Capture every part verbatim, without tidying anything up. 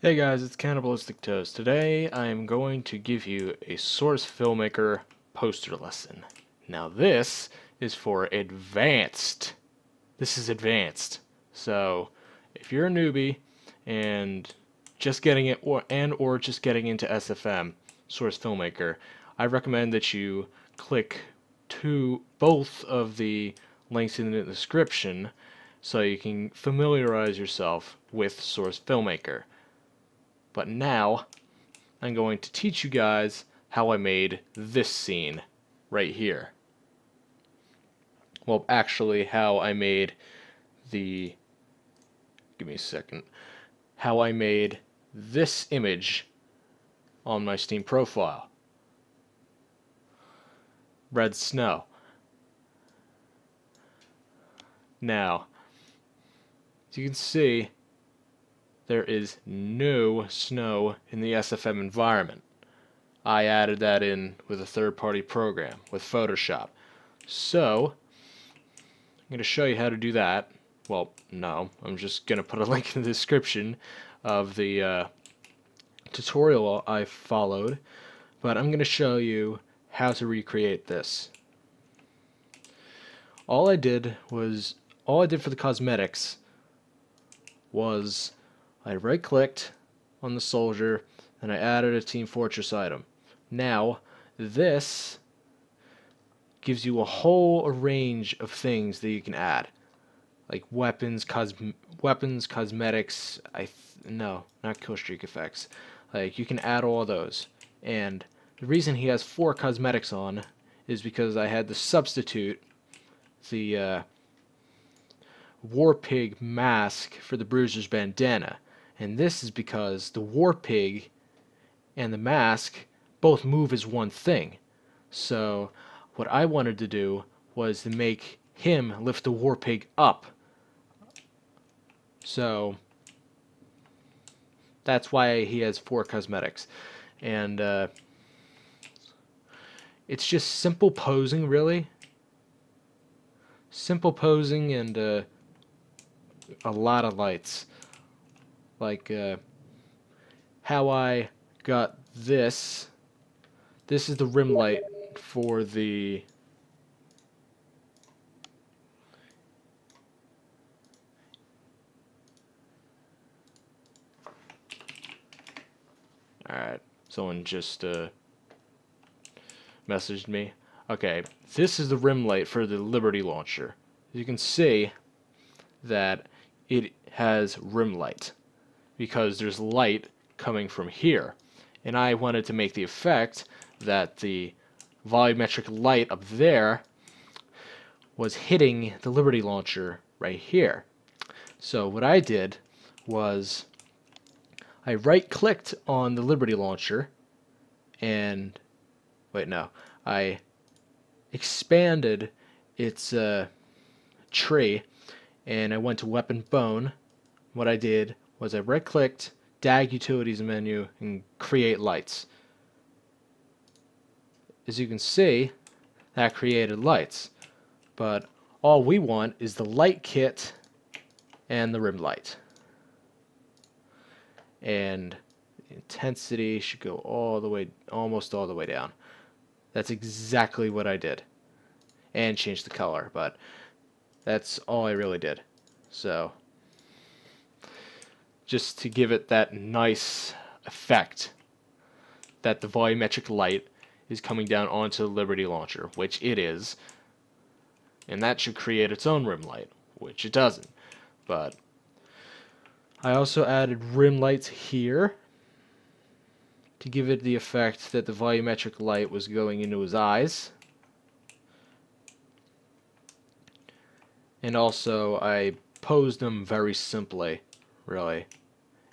Hey guys, it's Cannibalistic Toast. Today I am going to give you a Source Filmmaker poster lesson. Now this is for advanced. This is advanced. So if you're a newbie and just getting it or and or just getting into S F M, Source Filmmaker, I recommend that you click to both of the links in the description so you can familiarize yourself with Source Filmmaker. But now, I'm going to teach you guys how I made this scene right here. Well, actually, how I made the... Give me a second. How I made this image on my Steam profile. Red snow. Now, as you can see, there is no snow in the S F M environment. I added that in with a third-party program, with Photoshop. So, I'm going to show you how to do that. Well, no, I'm just going to put a link in the description of the uh, tutorial I followed, but I'm going to show you how to recreate this. All I did was, all I did for the cosmetics was I right-clicked on the soldier and I added a Team Fortress item. Now, this gives you a whole range of things that you can add, like weapons, cosm weapons, cosmetics. I th no, not kill streak effects. Like you can add all those. And the reason he has four cosmetics on is because I had to substitute the uh, War Pig mask for the Bruiser's bandana. And this is because the War Pig and the mask both move as one thing. So what I wanted to do was to make him lift the War Pig up. So that's why he has four cosmetics. And uh, it's just simple posing, really. Simple posing and uh, a lot of lights. Like uh, how I got this. This is the rim light for the Alright, someone just uh, messaged me. Okay, this is the rim light for the Liberty Launcher. You can see that it has rim light, because there's light coming from here. And I wanted to make the effect that the volumetric light up there was hitting the Liberty Launcher right here. So what I did was I right-clicked on the Liberty Launcher and, wait, no, I expanded its uh, tree and I went to Weapon Bone. What I did was I right-clicked, D A G Utilities menu, and Create Lights. As you can see, that created lights. But all we want is the light kit and the rim light. And intensity should go all the way, almost all the way down. That's exactly what I did. And changed the color, but that's all I really did. So, just to give it that nice effect that the volumetric light is coming down onto the Liberty Launcher, which it is, and that should create its own rim light, which it doesn't. But I also added rim lights here to give it the effect that the volumetric light was going into his eyes. And also I posed them very simply, really.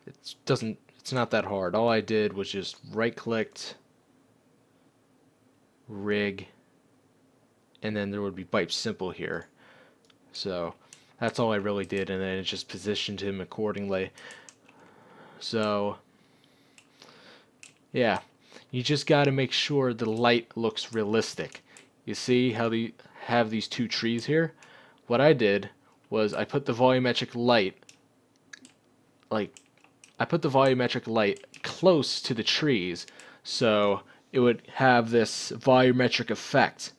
It doesn't, it's not that hard. All I did was just right-clicked, rig, and then there would be pipe simple here. So that's all I really did, and then it just positioned him accordingly. So yeah, you just got to make sure the light looks realistic. You see how they have these two trees here? What I did was I put the volumetric light like I put the volumetric light close to the trees, so it would have this volumetric effect.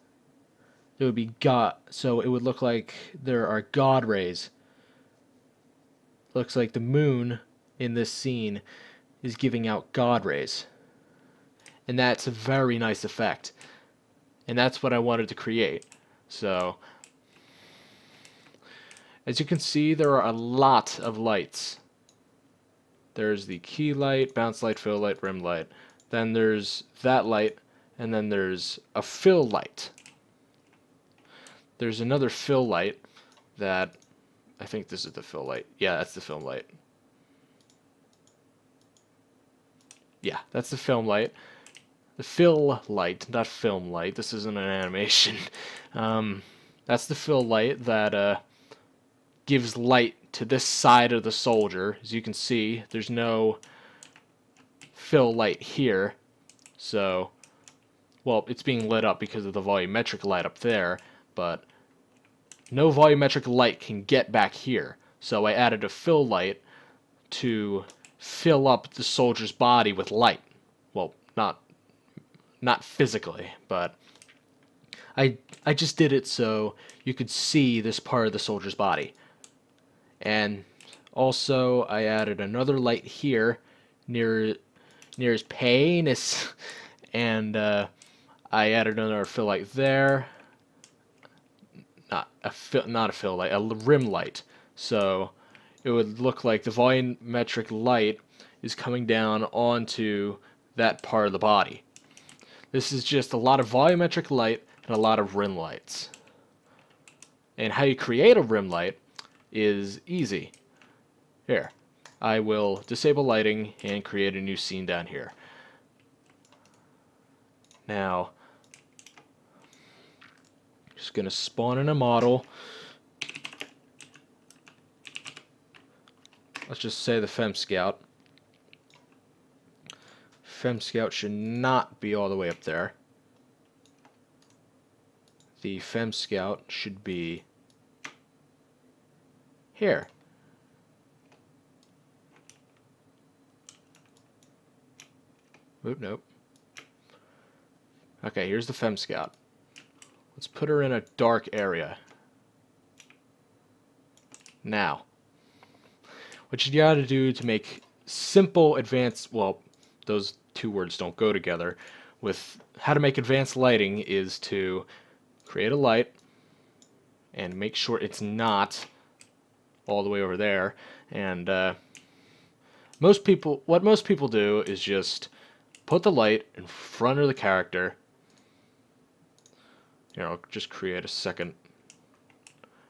It would be God, so it would look like there are God rays. Looks like the moon in this scene is giving out God rays. And that's a very nice effect. And that's what I wanted to create. So, as you can see, there are a lot of lights. There's the key light, bounce light, fill light, rim light. Then there's that light, and then there's a fill light. There's another fill light that, I think this is the fill light. Yeah, that's the film light. Yeah, that's the film light. The fill light, not film light. This isn't an animation. Um, that's the fill light that uh, gives light to this side of the soldier. As you can see, there's no fill light here. So, well, it's being lit up because of the volumetric light up there, but no volumetric light can get back here. So I added a fill light to fill up the soldier's body with light. Well, not not physically, but I I just did it so you could see this part of the soldier's body. And also I added another light here near near his penis, and uh, I added another fill light there. Not a fill, not a fill light, a rim light. So it would look like the volumetric light is coming down onto that part of the body. This is just a lot of volumetric light and a lot of rim lights. And how you create a rim light is easy. Here, I will disable lighting and create a new scene down here. Now, just gonna spawn in a model. Let's just say the Femscout. Femscout should not be all the way up there. The Femscout should be here. Oop, nope. Okay, here's the Femscout. Let's put her in a dark area. Now, what you gotta do to make simple advanced, well, those two words don't go together, with how to make advanced lighting is to create a light and make sure it's not all the way over there. And uh, most people, what most people do is just put the light in front of the character. You know, just create a second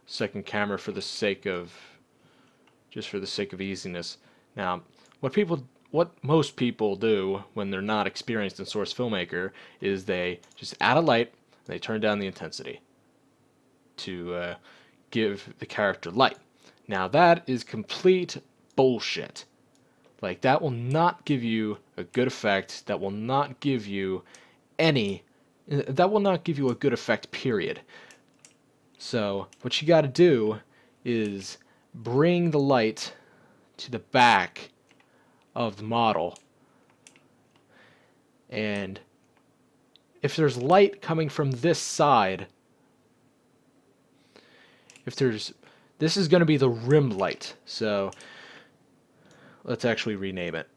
second camera for the sake of just for the sake of easiness. Now, what people what most people do when they're not experienced in Source Filmmaker is they just add a light and they turn down the intensity to uh, give the character light. Now that is complete bullshit. Like, that will not give you a good effect. That will not give you any That will not give you a good effect, period. So, what you gotta do is bring the light to the back of the model. And if there's light coming from this side, if there's... this is gonna be the rim light. So, let's actually rename it.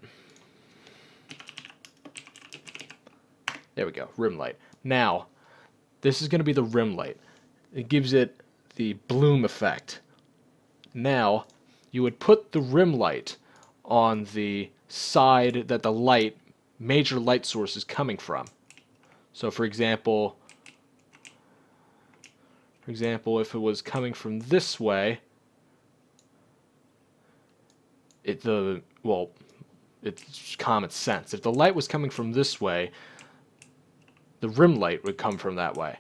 There we go, rim light. Now, this is going to be the rim light. It gives it the bloom effect. Now, you would put the rim light on the side that the light, major light source is coming from. So, for example, for example, if it was coming from this way, it the well, it's common sense. If the light was coming from this way, the rim light would come from that way.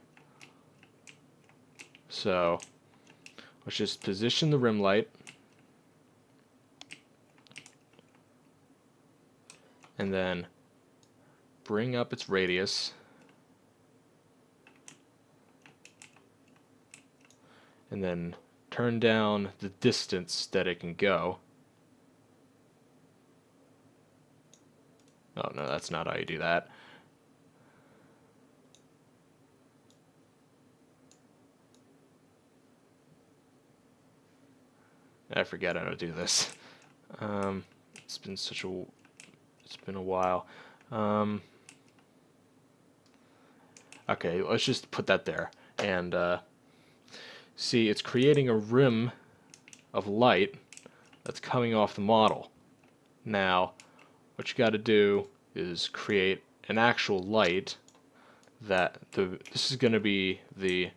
So, let's just position the rim light. And then bring up its radius. And then turn down the distance that it can go. Oh no, that's not how you do that. I forgot how to do this. Um, it's been such a, it's been a while. Um, okay, let's just put that there. And uh, see, it's creating a rim of light that's coming off the model. Now, what you got to do is create an actual light that the, this is going to be the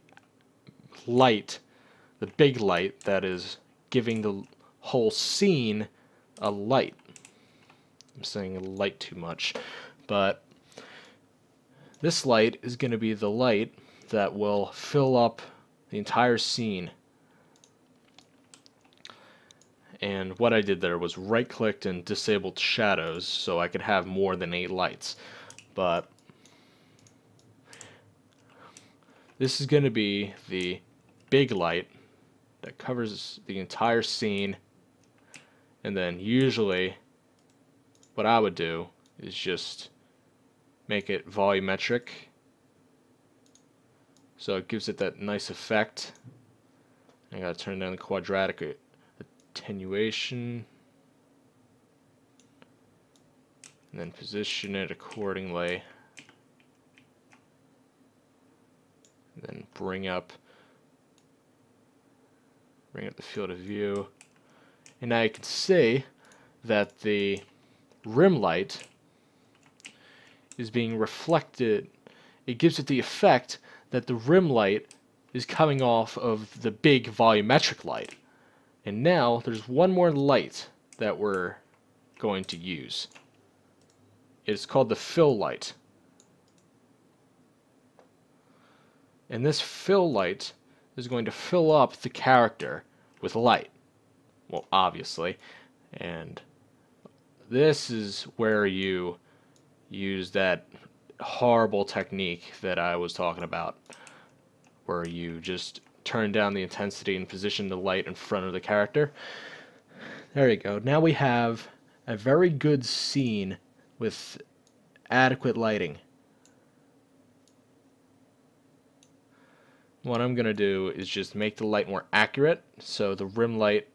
light, the big light that is giving the whole scene a light. I'm saying light too much, but this light is going to be the light that will fill up the entire scene. And what I did there was right clicked and disabled shadows so I could have more than eight lights. But this is going to be the big light that covers the entire scene. And then usually what I would do is just make it volumetric, so it gives it that nice effect. I gotta turn down the quadratic attenuation and then position it accordingly, and then bring up bring up the field of view. And now you can see that the rim light is being reflected. It gives it the effect that the rim light is coming off of the big volumetric light. And now there's one more light that we're going to use. It's called the fill light. And this fill light is going to fill up the character with light. Well, obviously, and this is where you use that horrible technique that I was talking about, where you just turn down the intensity and position the light in front of the character. There you go. Now we have a very good scene with adequate lighting. What I'm going to do is just make the light more accurate, so the rim light,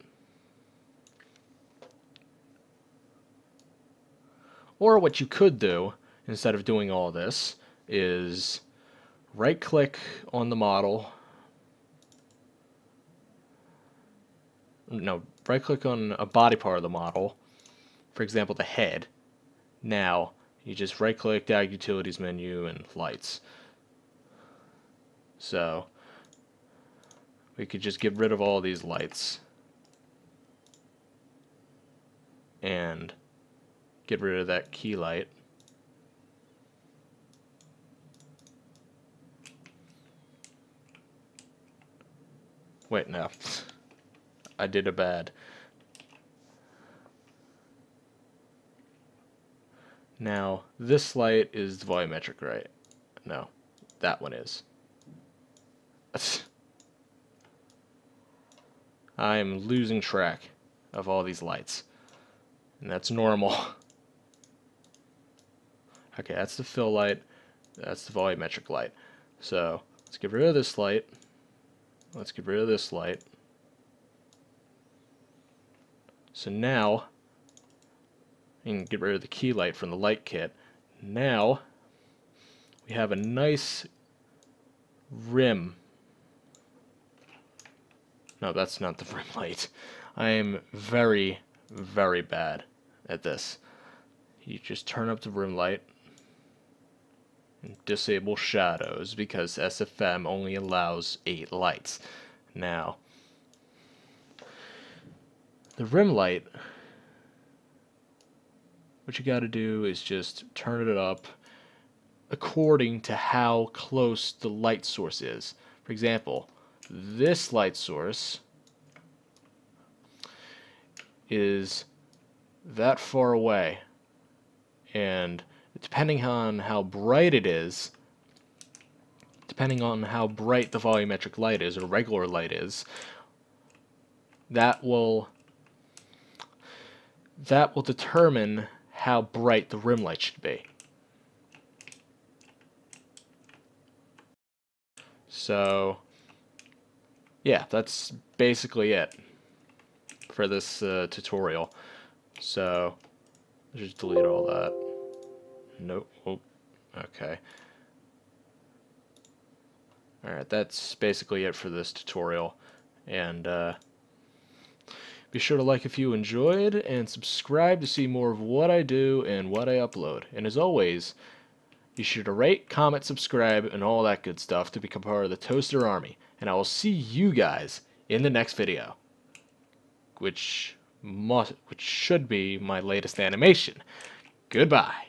or what you could do, instead of doing all this, is right-click on the model. No, right-click on a body part of the model. For example, the head. Now, you just right-click, Drag Utilities menu, and Lights. So, we could just get rid of all these lights. And get rid of that key light. Wait, no. I did a bad. Now, this light is the volumetric, right? No, that one is. I am losing track of all these lights. And that's normal. Okay, that's the fill light, that's the volumetric light. So, let's get rid of this light, let's get rid of this light. So now, you can get rid of the key light from the light kit. Now, we have a nice rim. No, that's not the rim light. I am very, very bad at this. You just turn up the rim light. Disable shadows because S F M only allows eight lights. Now, the rim light, what you got to do is just turn it up according to how close the light source is. For example, this light source is that far away, and depending on how bright it is, depending on how bright the volumetric light is, or regular light is, that will that will determine how bright the rim light should be. So yeah, that's basically it for this uh, tutorial. So let's just delete all that. Nope. Oh, okay. Alright, that's basically it for this tutorial. And uh, be sure to like if you enjoyed, and subscribe to see more of what I do and what I upload. And as always, be sure to rate, comment, subscribe, and all that good stuff to become part of the Toaster Army. And I will see you guys in the next video, which must, which should be my latest animation. Goodbye.